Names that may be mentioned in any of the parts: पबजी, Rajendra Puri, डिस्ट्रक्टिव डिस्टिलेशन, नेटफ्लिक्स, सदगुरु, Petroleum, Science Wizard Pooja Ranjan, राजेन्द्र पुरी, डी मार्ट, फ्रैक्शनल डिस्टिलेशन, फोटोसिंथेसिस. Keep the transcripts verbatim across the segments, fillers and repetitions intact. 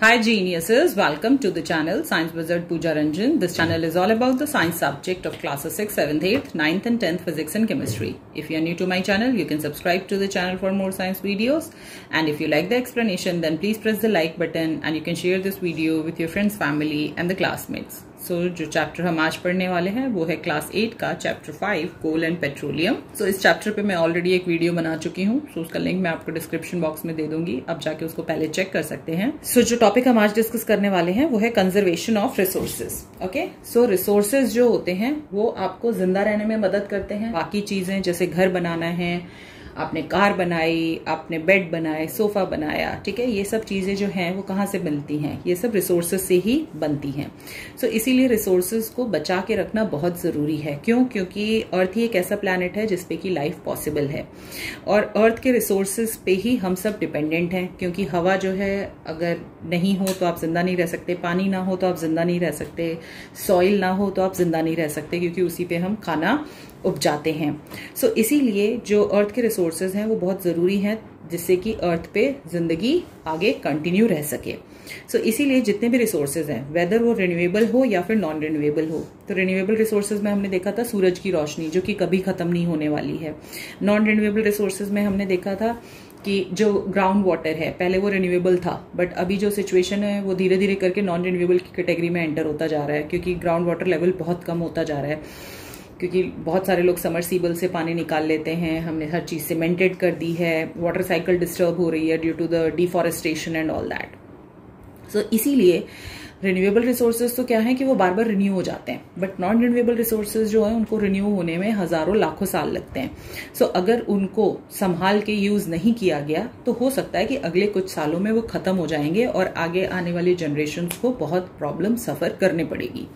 Hi geniuses, welcome to the channel Science Wizard Pooja Ranjan. This channel is all about the science subject of classes sixth, seventh, eighth, ninth and tenth physics and chemistry. If you are new to my channel, you can subscribe to the channel for more science videos. And if you like the explanation, then please press the like button and you can share this video with your friends, family and the classmates. So जो chapter हम आज पढ़ने वाले हैं वो है class eight का chapter five coal and petroleum. So इस चैप्टर पे मैं ऑलरेडी एक वीडियो बना चुकी हूँ. सो so, उसका लिंक मैं आपको डिस्क्रिप्शन बॉक्स में दे दूंगी, आप जाके उसको पहले चेक कर सकते हैं. सो so, जो टॉपिक हम आज डिस्कस करने वाले हैं वो है conservation of resources. Okay, so resources जो होते हैं वो आपको जिंदा रहने में मदद करते हैं. बाकी चीजें जैसे घर बनाना है, आपने कार बनाई, आपने बेड बनाए, सोफा बनाया, ठीक है, ये सब चीज़ें जो हैं वो कहाँ से बनती हैं, ये सब रिसोर्सेज से ही बनती हैं. सो so, इसीलिए रिसोर्सेज को बचा के रखना बहुत ज़रूरी है. क्यों? क्योंकि अर्थ ही एक ऐसा प्लैनेट है जिसपे कि लाइफ पॉसिबल है और अर्थ के रिसोर्सेज पे ही हम सब डिपेंडेंट हैं. क्योंकि हवा जो है अगर नहीं हो तो आप जिंदा नहीं रह सकते, पानी ना हो तो आप जिंदा नहीं रह सकते, सॉइल ना हो तो आप जिंदा नहीं रह सकते, क्योंकि उसी पे हम खाना उपजाते हैं. सो so, इसीलिए जो अर्थ के रिसोर्सेज हैं वो बहुत ज़रूरी हैं जिससे कि अर्थ पे जिंदगी आगे कंटिन्यू रह सके. सो so, इसीलिए जितने भी रिसोर्सेज हैं, वेदर वो रिन्यूएबल हो या फिर नॉन रिन्यूएबल हो, तो रिन्यूएबल रिसोर्सेज में हमने देखा था सूरज की रोशनी जो कि कभी ख़त्म नहीं होने वाली है. नॉन रिन्यूएबल रिसोर्सेज में हमने देखा था कि जो ग्राउंड वाटर है पहले वो रिन्यूएबल था, बट अभी जो सिचुएशन है वो धीरे धीरे करके नॉन रिन्यूएबल की कैटेगरी में एंटर होता जा रहा है. क्योंकि ग्राउंड वाटर लेवल बहुत कम होता जा रहा है, क्योंकि बहुत सारे लोग समरसीबल से पानी निकाल लेते हैं, हमने हर चीज़ सीमेंटेड कर दी है, वाटर साइकिल डिस्टर्ब हो रही है due to the deforestation and all that. So इसीलिए रिन्यूएबल रिसोर्सेज तो क्या है कि वो बार बार रिन्यू हो जाते हैं, बट नॉन रिन्यूएबल रिसोर्सेज जो है उनको रिन्यू होने में हज़ारों लाखों साल लगते हैं. सो so, अगर उनको संभाल के यूज़ नहीं किया गया तो हो सकता है कि अगले कुछ सालों में वो ख़त्म हो जाएंगे और आगे आने वाली जनरेशन्स को बहुत प्रॉब्लम सफ़र करने पड़ेगी.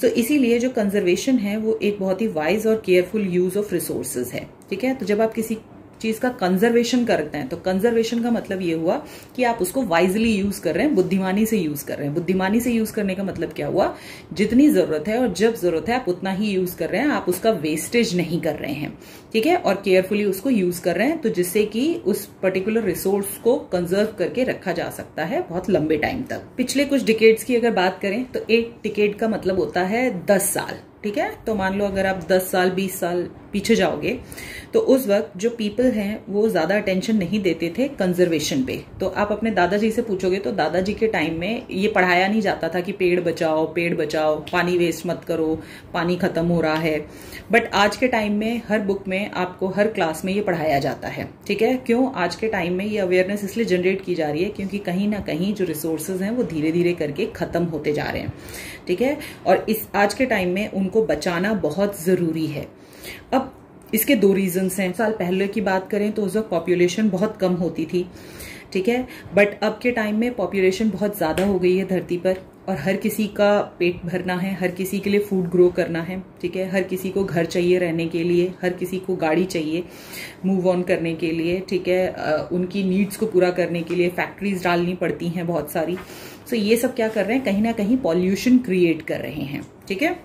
सो so, इसीलिए जो कंजर्वेशन है वो एक बहुत ही वाइज और केयरफुल यूज़ ऑफ रिसोर्सेज है. ठीक है, तो जब आप किसी चीज का कंजर्वेशन करते हैं तो कंजर्वेशन का मतलब ये हुआ कि आप उसको वाइजली यूज कर रहे हैं, बुद्धिमानी से यूज कर रहे हैं. बुद्धिमानी से यूज करने का मतलब क्या हुआ, जितनी जरूरत है और जब जरूरत है आप उतना ही यूज कर रहे हैं, आप उसका वेस्टेज नहीं कर रहे हैं. ठीक है, और केयरफुली उसको यूज कर रहे हैं, तो जिससे कि उस पर्टिकुलर रिसोर्स को कंजर्व करके रखा जा सकता है बहुत लंबे टाइम तक. पिछले कुछ डिकेड्स की अगर बात करें तो एक डिकेड का मतलब होता है दस साल. ठीक है, तो मान लो अगर आप दस साल बीस साल पीछे जाओगे तो उस वक्त जो पीपल हैं वो ज़्यादा अटेंशन नहीं देते थे कंजर्वेशन पे. तो आप अपने दादाजी से पूछोगे तो दादाजी के टाइम में ये पढ़ाया नहीं जाता था कि पेड़ बचाओ, पेड़ बचाओ, पानी वेस्ट मत करो, पानी ख़त्म हो रहा है. बट आज के टाइम में हर बुक में आपको हर क्लास में ये पढ़ाया जाता है. ठीक है, क्यों? आज के टाइम में ये अवेयरनेस इसलिए जनरेट की जा रही है क्योंकि कहीं ना कहीं जो रिसोर्सेज हैं वो धीरे धीरे करके ख़त्म होते जा रहे हैं. ठीक है, और इस आज के टाइम में उनको बचाना बहुत ज़रूरी है. अब इसके दो रीजंस हैं. साल पहले की बात करें तो उस वक्त पॉपुलेशन बहुत कम होती थी. ठीक है, बट अब के टाइम में पॉपुलेशन बहुत ज़्यादा हो गई है धरती पर और हर किसी का पेट भरना है, हर किसी के लिए फूड ग्रो करना है. ठीक है, हर किसी को घर चाहिए रहने के लिए, हर किसी को गाड़ी चाहिए मूव ऑन करने के लिए. ठीक है, उनकी नीड्स को पूरा करने के लिए फैक्ट्रीज डालनी पड़ती हैं बहुत सारी. सो ये सब क्या कर रहे हैं, कहीं ना कहीं पॉल्यूशन क्रिएट कर रहे हैं. ठीक है,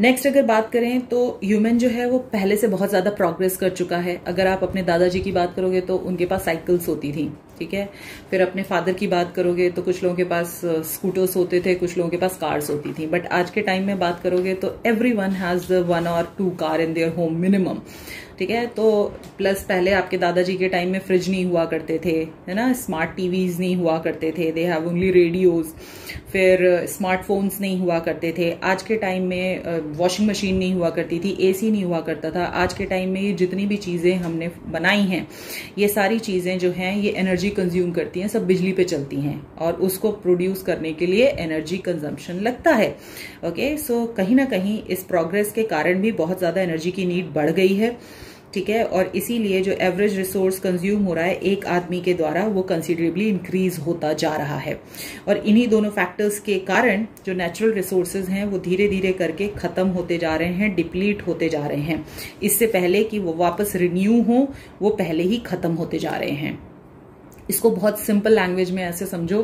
नेक्स्ट अगर बात करें तो ह्यूमन जो है वो पहले से बहुत ज़्यादा प्रोग्रेस कर चुका है. अगर आप अपने दादाजी की बात करोगे तो उनके पास साइकिल्स होती थी. ठीक है, फिर अपने फादर की बात करोगे तो कुछ लोगों के पास स्कूटर्स होते थे, कुछ लोगों के पास कार्स होती थी. बट आज के टाइम में बात करोगे तो एवरी वन हैज़ वन और two car in their home minimum. ठीक है, तो प्लस पहले आपके दादाजी के टाइम में फ्रिज नहीं हुआ करते थे, है ना, स्मार्ट टीवीज़ नहीं हुआ करते थे, दे हैव ओनली रेडियोज़. फिर स्मार्टफोन्स नहीं हुआ करते थे. आज के टाइम में वॉशिंग मशीन नहीं हुआ करती थी, एसी नहीं हुआ करता था. आज के टाइम में ये जितनी भी चीज़ें हमने बनाई हैं ये सारी चीज़ें जो हैं ये एनर्जी कंज्यूम करती हैं, सब बिजली पे चलती हैं और उसको प्रोड्यूस करने के लिए एनर्जी कंजम्पशन लगता है. ओके, सो कहीं ना कहीं इस प्रोग्रेस के कारण भी बहुत ज़्यादा एनर्जी की नीड बढ़ गई है. ठीक है, और इसीलिए जो एवरेज रिसोर्स कंज्यूम हो रहा है एक आदमी के द्वारा वो कंसिडरेबली इंक्रीज होता जा रहा है. और इन्हीं दोनों फैक्टर्स के कारण जो नेचुरल रिसोर्सेज हैं वो धीरे धीरे करके ख़त्म होते जा रहे हैं, डिप्लीट होते जा रहे हैं, इससे पहले कि वो वापस रिन्यू हों वो पहले ही ख़त्म होते जा रहे हैं. इसको बहुत सिंपल लैंग्वेज में ऐसे समझो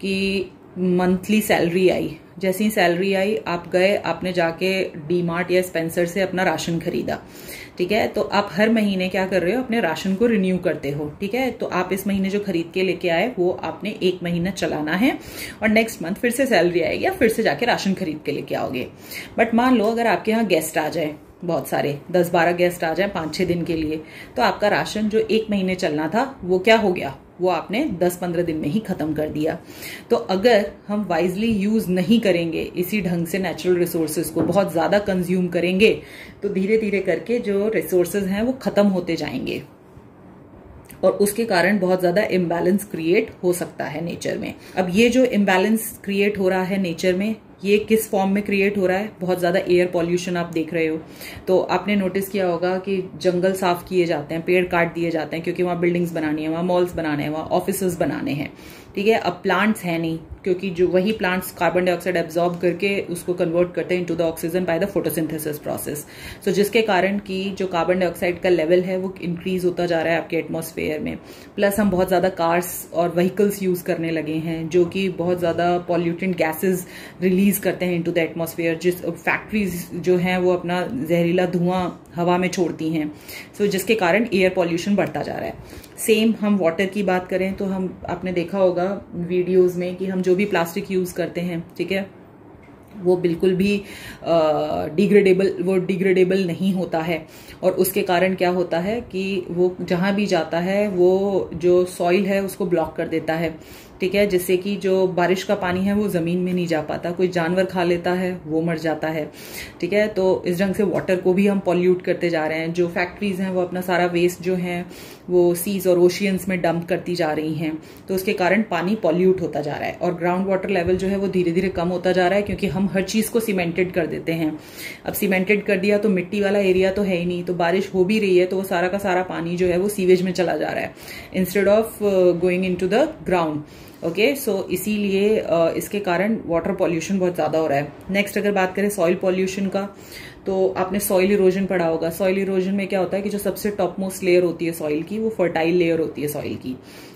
कि मंथली सैलरी आई, जैसे ही सैलरी आई आप गए, आपने जाके डी मार्ट या स्पेंसर से अपना राशन खरीदा. ठीक है। तो आप हर महीने क्या कर रहे हो, अपने राशन को रिन्यू करते हो, ठीक है। तो आप इस महीने जो खरीद के लेके आए वो आपने एक महीना चलाना है और नेक्स्ट मंथ फिर से सैलरी आएगी, आप फिर से जाके राशन खरीद के लेके आओगे। बट मान लो अगर आपके यहाँ गेस्ट आ जाए, बहुत सारे दस बारह गेस्ट आ जाए पाँच छः दिन के लिए, तो आपका राशन जो एक महीने चलना था वो क्या हो गया, वो आपने दस पंद्रह दिन में ही खत्म कर दिया। तो अगर हम वाइजली यूज नहीं करेंगे, इसी ढंग से नेचुरल रिसोर्सेज को बहुत ज्यादा कंज्यूम करेंगे, तो धीरे धीरे करके जो रिसोर्सेज हैं वो खत्म होते जाएंगे और उसके कारण बहुत ज्यादा इम्बैलेंस क्रिएट हो सकता है नेचर में। अब ये जो इम्बैलेंस क्रिएट हो रहा है नेचर में, ये किस फॉर्म में क्रिएट हो रहा है, बहुत ज़्यादा एयर पॉल्यूशन आप देख रहे हो। तो आपने नोटिस किया होगा कि जंगल साफ किए जाते हैं, पेड़ काट दिए जाते हैं क्योंकि वहाँ बिल्डिंग्स बनानी है, वहाँ मॉल्स बनाने हैं, वहाँ ऑफिसेज बनाने हैं, ठीक है। अब प्लांट्स हैं नहीं, क्योंकि जो वही प्लांट्स कार्बन डाइऑक्साइड एब्जॉर्ब करके उसको कन्वर्ट करते हैं into the oxygen by the फोटोसिंथेसिस process. So जिसके कारण कि जो कार्बन डाइऑक्साइड का लेवल है वो इंक्रीज होता जा रहा है आपके एटमॉस्फेयर में। प्लस हम बहुत ज़्यादा कार्स और व्हीकल्स यूज़ करने लगे हैं जो कि बहुत ज़्यादा पॉल्यूटेंट गैसेज रिलीज करते हैं इनटू द एटमॉस्फेयर। जिस फैक्ट्रीज जो हैं वो अपना जहरीला धुआं हवा में छोड़ती हैं, सो जिसके कारण एयर पॉल्यूशन बढ़ता जा रहा है। सेम हम वाटर की बात करें तो हम आपने देखा होगा वीडियोस में कि हम जो भी प्लास्टिक यूज़ करते हैं, ठीक है, वो बिल्कुल भी डिग्रेडेबल वो डिग्रेडेबल नहीं होता है। और उसके कारण क्या होता है कि वो जहाँ भी जाता है वो जो सॉइल है उसको ब्लॉक कर देता है, ठीक है, जिससे कि जो बारिश का पानी है वो ज़मीन में नहीं जा पाता, कोई जानवर खा लेता है, वो मर जाता है, ठीक है। तो इस ढंग से वाटर को भी हम पॉल्यूट करते जा रहे हैं। जो फैक्ट्रीज हैं वो अपना सारा वेस्ट जो है वो सीज और ओशियंस में डंप करती जा रही हैं, तो उसके कारण पानी पॉल्यूट होता जा रहा है। और ग्राउंड वाटर लेवल जो है वो धीरे धीरे कम होता जा रहा है क्योंकि हम हर चीज़ को सीमेंटेड कर देते हैं। अब सीमेंटेड कर दिया तो मिट्टी वाला एरिया तो है ही नहीं, तो बारिश हो भी रही है तो वो सारा का सारा पानी जो है वो सीवेज में चला जा रहा है instead of going into the ground, okay. So इसीलिए इसके कारण वाटर पॉल्यूशन बहुत ज़्यादा हो रहा है। नेक्स्ट अगर बात करें सॉइल पॉल्यूशन का, तो आपने सॉइल इरोजन पढ़ा होगा। सॉइल इरोजन में क्या होता है कि जो सबसे टॉप मोस्ट लेयर होती है सॉइल की, वो फर्टाइल लेयर होती है सॉइल की,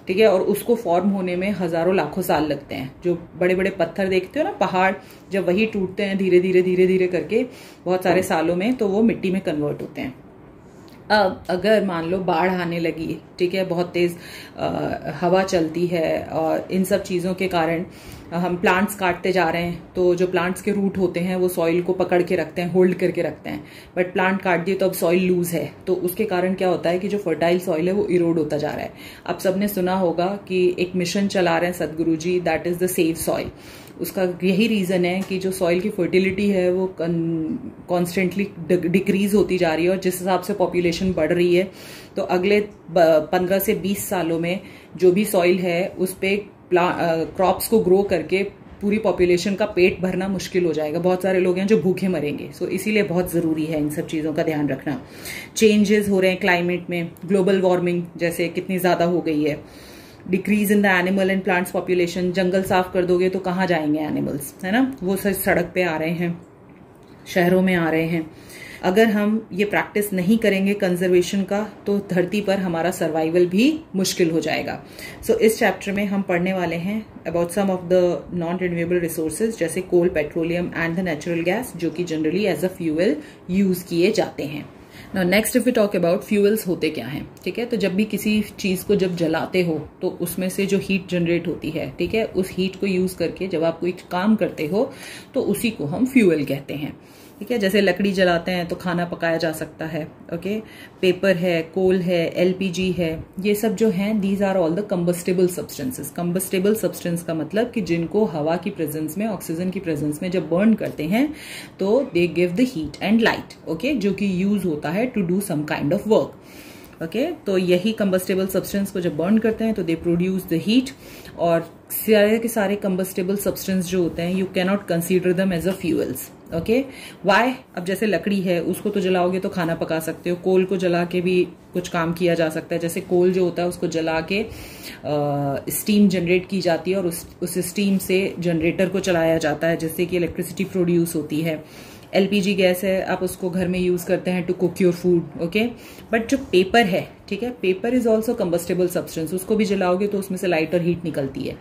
ठीक है, और उसको फॉर्म होने में हज़ारों लाखों साल लगते हैं। जो बड़े बड़े पत्थर देखते हो ना, पहाड़, जब वही टूटते हैं धीरे धीरे धीरे धीरे करके बहुत सारे सालों में, तो वो मिट्टी में कन्वर्ट होते हैं। अब अगर मान लो बाढ़ आने लगी, ठीक है, बहुत तेज़ हवा चलती है और इन सब चीज़ों के कारण हम प्लांट्स काटते जा रहे हैं, तो जो प्लांट्स के रूट होते हैं वो सॉइल को पकड़ के रखते हैं, होल्ड करके रखते हैं। बट प्लांट काट दिए तो अब सॉइल लूज है, तो उसके कारण क्या होता है कि जो फर्टाइल सॉइल है वो इरोड होता जा रहा है। आप सबने सुना होगा कि एक मिशन चला रहे हैं सदगुरु ji, that is the save soil. उसका यही रीज़न है कि जो सॉइल की फर्टिलिटी है वो कॉन्स्टेंटली डिक्रीज होती जा रही है और जिस हिसाब से पॉपुलेशन बढ़ रही है, तो अगले पंद्रह से बीस सालों में जो भी सॉइल है उस पर क्रॉप्स को ग्रो करके पूरी पॉपुलेशन का पेट भरना मुश्किल हो जाएगा। बहुत सारे लोग हैं जो भूखे मरेंगे। सो so, इसीलिए बहुत ज़रूरी है इन सब चीज़ों का ध्यान रखना। चेंजेस हो रहे हैं क्लाइमेट में, ग्लोबल वार्मिंग जैसे कितनी ज़्यादा हो गई है, decrease in the animal and plants population. जंगल साफ कर दोगे तो कहाँ जाएंगे एनिमल्स, है ना, वो सर सड़क पे आ रहे हैं, शहरों में आ रहे हैं। अगर हम ये प्रैक्टिस नहीं करेंगे कंजर्वेशन का, तो धरती पर हमारा सर्वाइवल भी मुश्किल हो जाएगा। सो so, इस चैप्टर में हम पढ़ने वाले हैं about some of the non renewable resources जैसे coal, petroleum and the natural gas, जो कि generally as a fuel use किए जाते हैं। Now next if we talk about fuels होते क्या हैं, ठीक है। तो जब भी किसी चीज़ को जब जलाते हो तो उसमें से जो हीट जनरेट होती है, ठीक है, उस हीट को यूज़ करके जब आप कोई काम करते हो तो उसी को हम फ्यूल कहते हैं, ठीक है। जैसे लकड़ी जलाते हैं तो खाना पकाया जा सकता है, ओके। पेपर है, कोल है, एलपीजी है, ये सब जो हैं these are all the combustible substances. Combustible substance का मतलब कि जिनको हवा की प्रेजेंस में, ऑक्सीजन की प्रेजेंस में जब बर्न करते हैं तो they give the heat and light, okay, जो कि यूज होता है to do some kind of work, okay. तो यही कम्बस्टेबल सब्सटेंस को जब बर्न करते हैं तो दे प्रोड्यूस द हीट, और सारे के सारे कम्बस्टेबल सब्सटेंस जो होते हैं you can not consider them as a fuels, okay. Why? अब जैसे लकड़ी है उसको तो जलाओगे तो खाना पका सकते हो, कोल को जला के भी कुछ काम किया जा सकता है। जैसे कोल जो होता है उसको जला के स्टीम जनरेट की जाती है और उस उस स्टीम से जनरेटर को चलाया जाता है जिससे कि इलेक्ट्रिसिटी प्रोड्यूस होती है। एलपीजी गैस है, आप उसको घर में यूज़ करते हैं to cook your food, okay. But जो पेपर है, ठीक है, paper is also combustible substance, उसको भी जलाओगे तो उसमें से लाइट और हीट निकलती है।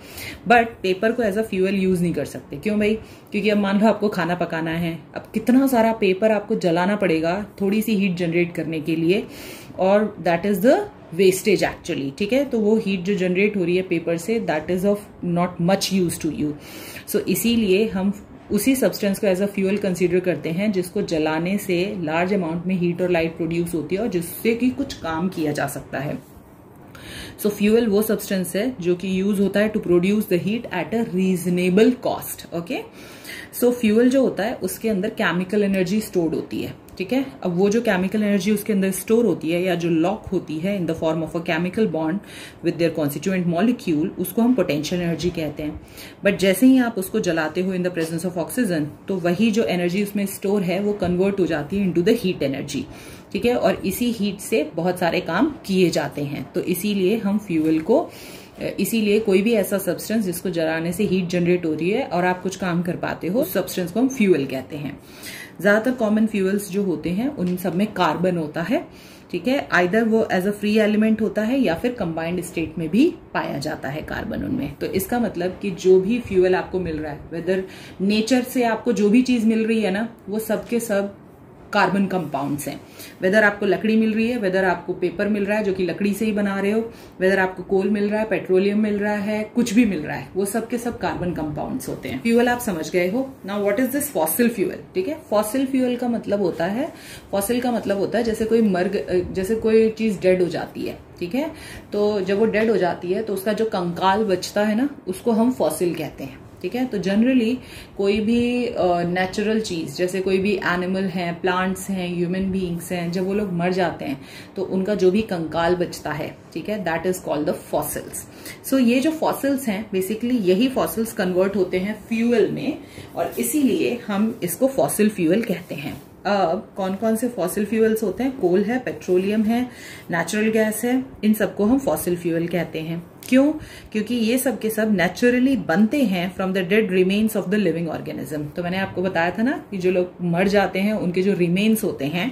बट पेपर को एज अ फ्यूअल यूज़ नहीं कर सकते। क्यों भाई? क्योंकि अब मान लो आपको खाना पकाना है, अब कितना सारा पेपर आपको जलाना पड़ेगा थोड़ी सी हीट जनरेट करने के लिए, और that is the wastage actually, ठीक है। तो वो हीट जो जनरेट हो रही है पेपर से, that is of not much use to you. So इसीलिए हम उसी सब्सटेंस को एज अ फ्यूल कंसीडर करते हैं जिसको जलाने से लार्ज अमाउंट में हीट और लाइट प्रोड्यूस होती है और जिससे कि कुछ काम किया जा सकता है। सो फ्यूल वो सब्सटेंस है जो कि यूज होता है to produce the heat at a reasonable cost, okay. So fuel जो होता है उसके अंदर केमिकल एनर्जी स्टोर्ड होती है, ठीक है। अब वो जो केमिकल एनर्जी उसके अंदर स्टोर होती है या जो लॉक होती है in the form of a chemical bond with their constituent molecule, उसको हम पोटेंशियल एनर्जी कहते हैं। बट जैसे ही आप उसको जलाते हो in the presence of oxygen, तो वही जो एनर्जी उसमें स्टोर है वो कन्वर्ट हो जाती है इनटू द हीट एनर्जी, ठीक है। और इसी हीट से बहुत सारे काम किए जाते हैं। तो इसीलिए हम फ्यूल को, इसीलिए कोई भी ऐसा सब्सटेंस जिसको जलाने से हीट जनरेट हो रही है और आप कुछ काम कर पाते हो, सब्सटेंस को हम फ्यूल कहते हैं। ज्यादातर कॉमन फ्यूल्स जो होते हैं उन सब में कार्बन होता है, ठीक है। आइदर वो एज अ फ्री एलिमेंट होता है या फिर कंबाइंड स्टेट में भी पाया जाता है कार्बन उनमें। तो इसका मतलब कि जो भी फ्यूल आपको मिल रहा है, वेदर नेचर से आपको जो भी चीज मिल रही है ना, वो सब के सब कार्बन कंपाउंड्स हैं। वेदर आपको लकड़ी मिल रही है, वेदर आपको पेपर मिल रहा है जो कि लकड़ी से ही बना रहे हो, वेदर आपको कोल मिल रहा है, पेट्रोलियम मिल रहा है, कुछ भी मिल रहा है, वो सब के सब कार्बन कंपाउंड्स होते हैं। फ्यूल आप समझ गए हो ना। What is this fossil fuel, ठीक है। फॉसिल फ्यूल का मतलब होता है, फॉसिल का मतलब होता है जैसे कोई मर्ग, जैसे कोई चीज डेड हो जाती है, ठीक है। तो जब वो डेड हो जाती है तो उसका जो कंकाल बचता है ना, उसको हम फॉसिल कहते हैं, ठीक है। तो जनरली कोई भी नेचुरल uh, चीज, जैसे कोई भी एनिमल हैं, प्लांट्स हैं, ह्यूमन बीइंग्स हैं, जब वो लोग मर जाते हैं तो उनका जो भी कंकाल बचता है, ठीक है, that is called the fossils. So ये जो फॉसिल्स हैं बेसिकली यही फॉसिल्स कन्वर्ट होते हैं फ्यूल में, और इसीलिए हम इसको फॉसिल फ्यूल कहते हैं। अब कौन कौन से फॉसिल फ्यूल्स होते हैं? कोल है, पेट्रोलियम है, नेचुरल गैस है, इन सबको हम फॉसिल फ्यूल कहते हैं। क्यों? क्योंकि ये सब के सब नेचुरली बनते हैं from the dead remains of the living organism. तो मैंने आपको बताया था ना कि जो लोग मर जाते हैं उनके जो रिमेन्स होते हैं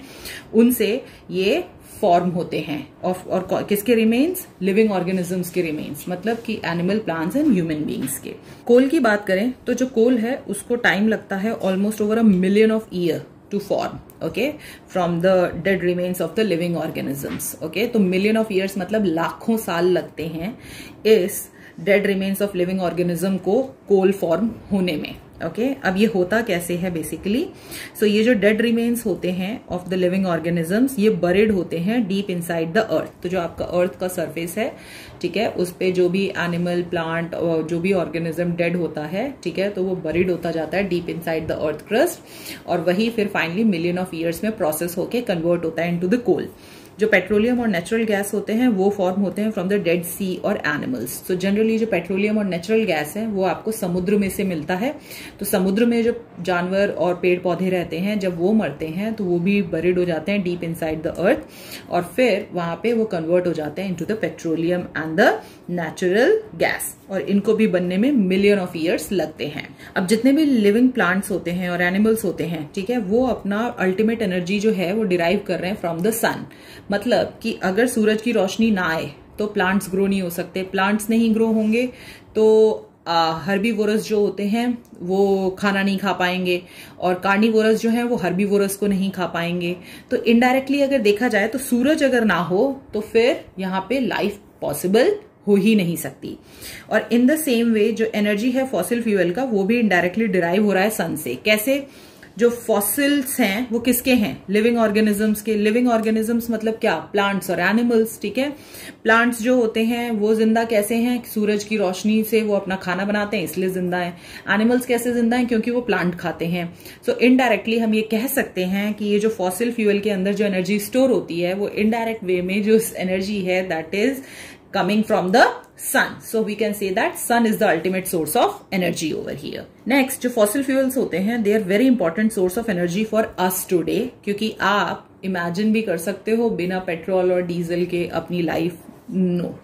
उनसे ये फॉर्म होते हैं। और, और किसके रिमेन्स? लिविंग ऑर्गेनिजम्स के रिमेन्स, मतलब कि animal, plants and human beings के। कोल की बात करें तो जो कोल है उसको टाइम लगता है almost over a million of year to form, okay, from the dead remains of the living organisms, okay। तो million of years मतलब लाखों साल लगते हैं इस dead remains of living organism को coal form होने में, ओके okay? अब ये होता कैसे है बेसिकली? सो so, ये जो डेड रिमेन्स होते हैं ऑफ द लिविंग ऑर्गेनिजम्स, ये बरिड होते हैं डीप इनसाइड द अर्थ। तो जो आपका अर्थ का सरफेस है, ठीक है, उस पे जो भी एनिमल, प्लांट, जो भी ऑर्गेनिज्म डेड होता है, ठीक है, तो वो बरिड होता जाता है deep inside the earth crust, और वही फिर फाइनली मिलियन ऑफ ईयर्स में प्रोसेस होके कन्वर्ट होता है इनटू द कोल। जो पेट्रोलियम और नेचुरल गैस होते हैं वो फॉर्म होते हैं फ्रॉम द डेड सी और एनिमल्स। सो जनरली जो पेट्रोलियम और नेचुरल गैस है वो आपको समुद्र में से मिलता है। तो समुद्र में जो जानवर और पेड़ पौधे रहते हैं, जब वो मरते हैं तो वो भी बरिड हो जाते हैं डीप इनसाइड द अर्थ, और फिर वहां पे वो कन्वर्ट हो जाते हैं into the petroleum and the natural gas, और इनको भी बनने में मिलियन ऑफ ईयर्स लगते हैं। अब जितने भी लिविंग प्लांट्स होते हैं और एनिमल्स होते हैं, ठीक है, वो अपना अल्टीमेट एनर्जी जो है वो डिराइव कर रहे हैं फ्रॉम द सन। मतलब कि अगर सूरज की रोशनी ना आए तो प्लांट्स ग्रो नहीं हो सकते, प्लांट्स नहीं ग्रो होंगे तो हर्बीवोरस जो होते हैं वो खाना नहीं खा पाएंगे, और कार्निवोरस जो है वो हर्बीवोरस को नहीं खा पाएंगे। तो इनडायरेक्टली अगर देखा जाए तो सूरज अगर ना हो तो फिर यहाँ पे लाइफ पॉसिबल हो ही नहीं सकती। और इन द सेम वे जो एनर्जी है फॉसिल फ्यूल का वो भी इनडायरेक्टली डिराइव हो रहा है सन से। कैसे? जो फॉसिल्स हैं वो किसके हैं? लिविंग ऑर्गेनिजम्स के। लिविंग ऑर्गेनिजम्स मतलब क्या? प्लांट्स और एनिमल्स, ठीक है। प्लांट्स जो होते हैं वो जिंदा कैसे हैं? सूरज की रोशनी से वो अपना खाना बनाते हैं इसलिए जिंदा है। एनिमल्स कैसे जिंदा हैं? क्योंकि वो प्लांट खाते हैं। सो so, इनडायरेक्टली हम ये कह सकते हैं कि ये जो फॉसिल फ्यूल के अंदर जो एनर्जी स्टोर होती है वो इनडायरेक्ट वे में जो एनर्जी है that is coming from the sun, so we can say that sun is the ultimate source of energy over here. Next, जो fossil fuels होते हैं they are very important source of energy for us today, क्योंकि आप imagine भी कर सकते हो बिना पेट्रोल और डीजल के अपनी life No.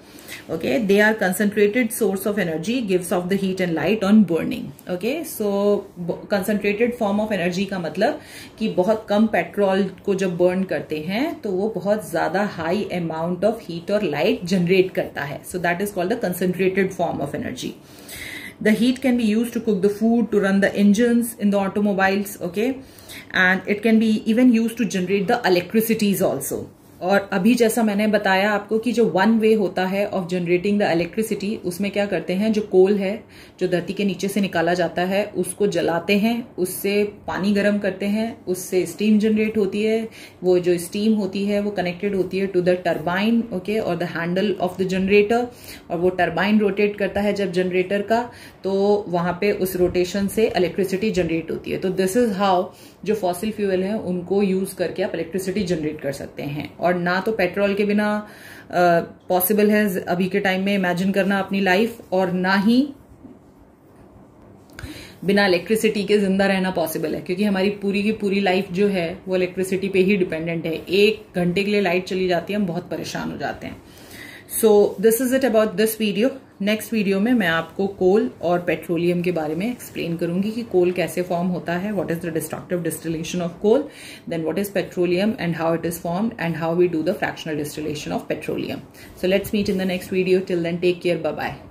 Okay, they are concentrated source of energy, gives off the heat and light on burning. Okay, so concentrated form of energy का मतलब कि बहुत कम पेट्रोल को जब burn करते हैं तो वो बहुत ज़्यादा high amount of heat और light generate करता है. So that is called the concentrated form of energy. The heat can be used to cook the food, to run the engines in the automobiles. Okay, and it can be even used to generate the electricities also. और अभी जैसा मैंने बताया आपको कि जो one way होता है ऑफ जनरेटिंग द इलेक्ट्रिसिटी, उसमें क्या करते हैं, जो कोल है जो धरती के नीचे से निकाला जाता है उसको जलाते हैं, उससे पानी गर्म करते हैं, उससे स्टीम जनरेट होती है. वो जो स्टीम होती है वो कनेक्टेड होती है टू द टर्बाइन, ओके, और the handle of the generator, और वो टर्बाइन रोटेट करता है जब जनरेटर का, तो वहाँ पे उस रोटेशन से इलेक्ट्रिसिटी जनरेट होती है. तो दिस इज हाउ जो फॉसिल फ्यूल है उनको यूज करके आप इलेक्ट्रिसिटी जनरेट कर सकते हैं. और ना तो पेट्रोल के बिना पॉसिबल uh, है अभी के टाइम में इमेजिन करना अपनी लाइफ, और ना ही बिना इलेक्ट्रिसिटी के जिंदा रहना पॉसिबल है, क्योंकि हमारी पूरी की पूरी लाइफ जो है वो इलेक्ट्रिसिटी पे ही डिपेंडेंट है. एक घंटे के लिए लाइट चली जाती है, हम बहुत परेशान हो जाते हैं. So this is it about this video. Next video में मैं आपको कोल और पेट्रोलियम के बारे में एक्सप्लेन करूंगी कि कोल कैसे फॉर्म होता है, what is the डिस्ट्रक्टिव डिस्टिलेशन of coal, then what is petroleum and how it is formed, and how we do the फ्रैक्शनल डिस्टिलेशन of petroleum. So let's meet in the next video. Till then take care, bye bye.